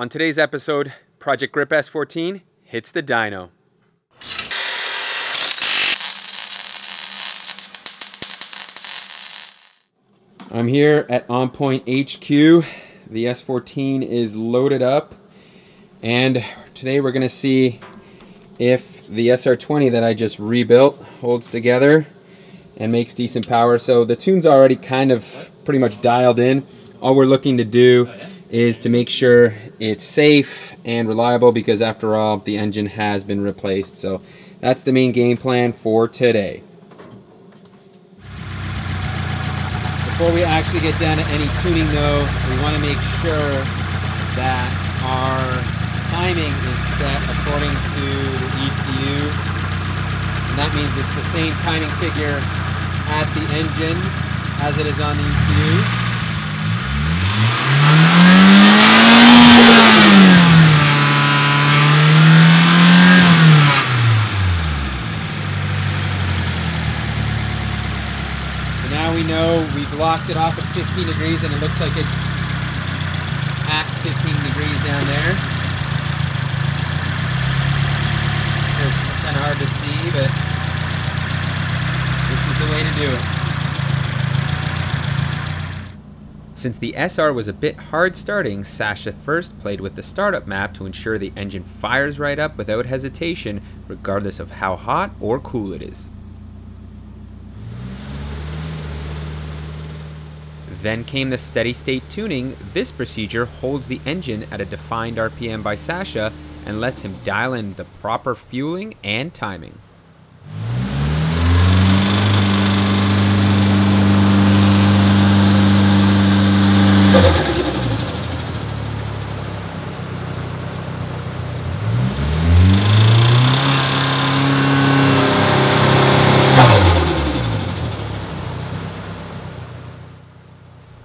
On today's episode, Project Grip S14 hits the dyno. I'm here at On Point HQ. The S14 is loaded up, and today we're going to see if the SR20 that I just rebuilt holds together and makes decent power. So the tune's already kind of pretty much dialed in. All we're looking to do is to make sure it's safe and reliable, because after all, the engine has been replaced. So that's the main game plan for today. Before we actually get down to any tuning though, we want to make sure that our timing is set according to the ECU. And that means it's the same timing figure at the engine as it is on the ECU. We've locked it off at 15 degrees, and it looks like it's at 15 degrees down there. It's kind of hard to see, but this is the way to do it. Since the SR was a bit hard starting, Sasha first played with the startup map to ensure the engine fires right up without hesitation, regardless of how hot or cool it is. Then came the steady state tuning. This procedure holds the engine at a defined RPM by Sasha and lets him dial in the proper fueling and timing.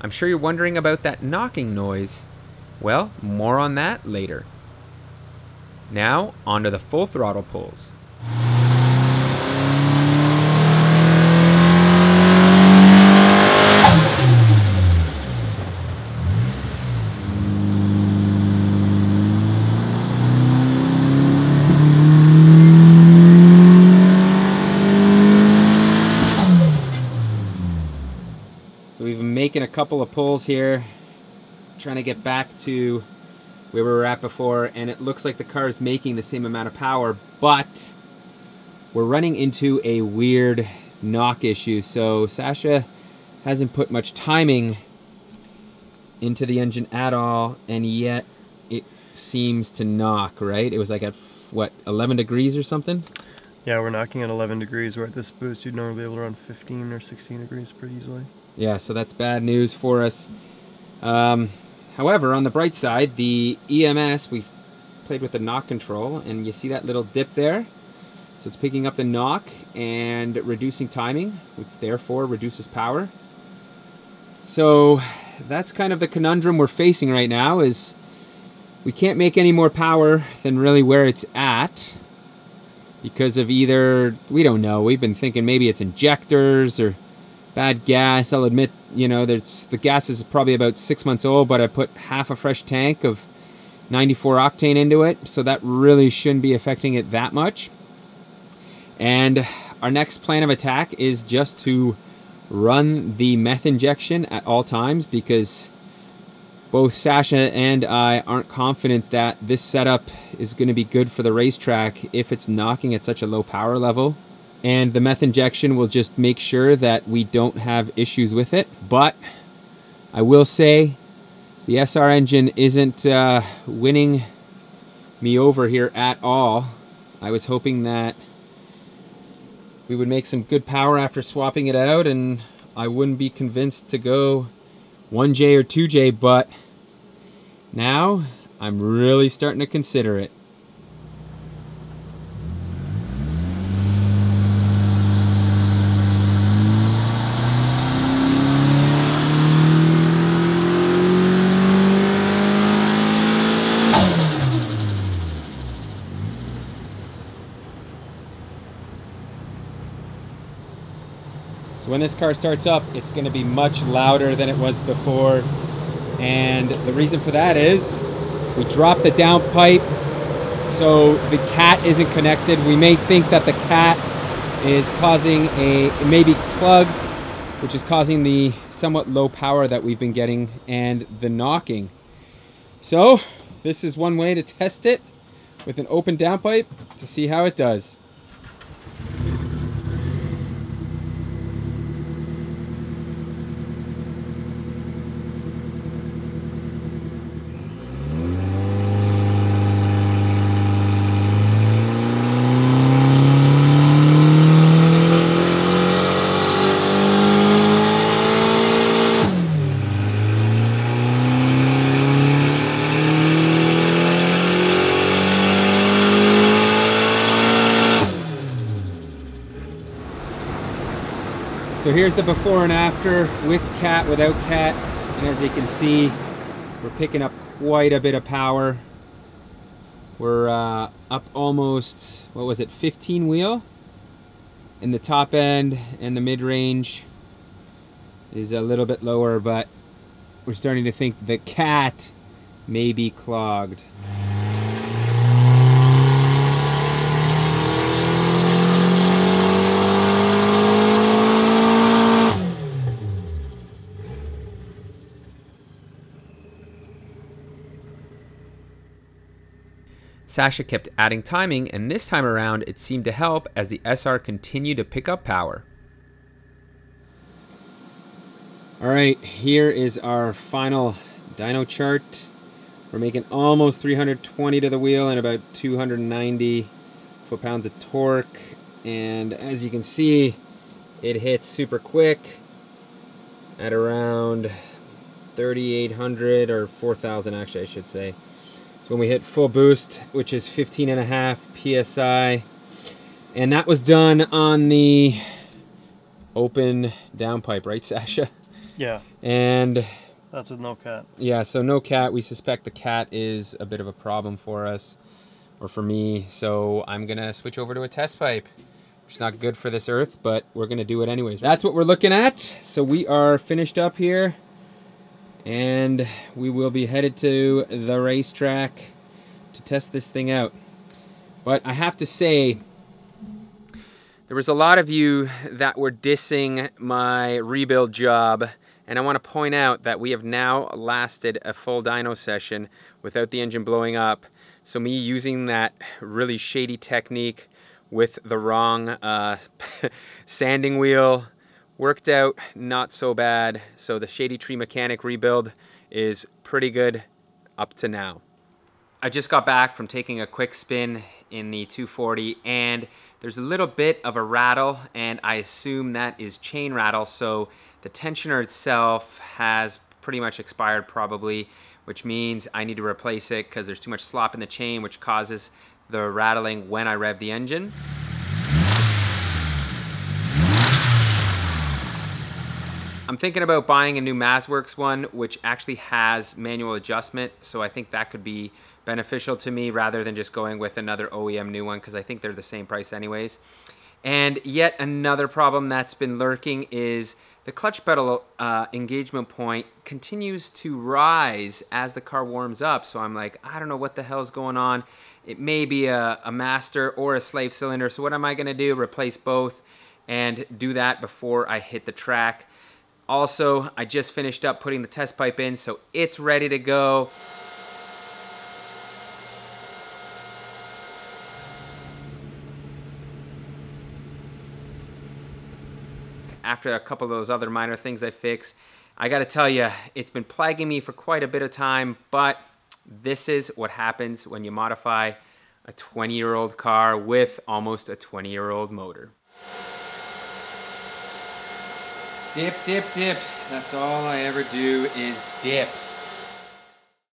I'm sure you're wondering about that knocking noise. Well, more on that later. Now, onto the full throttle pulls. Making a couple of pulls here, trying to get back to where we were at before, and it looks like the car is making the same amount of power, but we're running into a weird knock issue. So Sasha hasn't put much timing into the engine at all, and yet it seems to knock, right? It was like at, what, 11 degrees or something? Yeah, we're knocking at 11 degrees. We're at this boost, you'd normally be able to run 15 or 16 degrees pretty easily. Yeah, so that's bad news for us. However, on the bright side, the EMS, we've played with the knock control, and you see that little dip there? So it's picking up the knock and reducing timing, which therefore reduces power. So that's kind of the conundrum we're facing right now, is we can't make any more power than really where it's at because of either, we don't know, we've been thinking maybe it's injectors or bad gas. I'll admit, you know, the gas is probably about 6 months old, but I put half a fresh tank of 94 octane into it, so that really shouldn't be affecting it that much. And our next plan of attack is just to run the meth injection at all times, because both Sasha and I aren't confident that this setup is going to be good for the racetrack if it's knocking at such a low power level. And the meth injection will just make sure that we don't have issues with it. But I will say the SR engine isn't winning me over here at all. I was hoping that we would make some good power after swapping it out, and I wouldn't be convinced to go 1J or 2J, but now I'm really starting to consider it. When this car starts up, it's going to be much louder than it was before, and the reason for that is We drop the downpipe so the cat isn't connected. We may think that the cat is causing it may be plugged, which is causing the somewhat low power that we've been getting and the knocking. So this is one way to test it with an open downpipe to see how it does. So here's the before and after with cat, without cat, and as you can see, we're picking up quite a bit of power. We're up almost, what was it, 15 wheel? And the top end and the mid-range is a little bit lower, but we're starting to think the cat may be clogged. Sasha kept adding timing, and this time around it seemed to help as the SR continued to pick up power. All right, here is our final dyno chart. We're making almost 320 to the wheel and about 290 foot-pounds of torque. And as you can see, it hits super quick at around 3,800 or 4,000 actually, I should say. So when we hit full boost, which is 15.5 psi, and that was done on the open downpipe, right, Sasha? Yeah. And that's with no cat. Yeah, so no cat. We suspect the cat is a bit of a problem for us, or for me, so I'm gonna switch over to a test pipe, which is not good for this earth, but we're gonna do it anyways. That's what we're looking at. So we are finished up here, and we will be headed to the racetrack to test this thing out. But I have to say, there was a lot of you that were dissing my rebuild job, and I want to point out that we have now lasted a full dyno session without the engine blowing up. So me using that really shady technique with the wrong sanding wheel worked out not so bad, so the Shady Tree Mechanic rebuild is pretty good up to now. I just got back from taking a quick spin in the 240, and there's a little bit of a rattle, and I assume that is chain rattle, so the tensioner itself has pretty much expired probably, which means I need to replace it because there's too much slop in the chain, which causes the rattling when I rev the engine. I'm thinking about buying a new MazWorks one, which actually has manual adjustment, so I think that could be beneficial to me rather than just going with another OEM new one, because I think they're the same price anyways. And yet another problem that's been lurking is the clutch pedal engagement point continues to rise as the car warms up, so I'm like, I don't know what the hell's going on. It may be a master or a slave cylinder, so what am I gonna do? Replace both and do that before I hit the track. Also, I just finished up putting the test pipe in, so it's ready to go. After a couple of those other minor things I fixed, I gotta tell you, it's been plaguing me for quite a bit of time, but this is what happens when you modify a 20-year-old car with almost a 20-year-old motor. Dip, dip, dip. That's all I ever do is dip.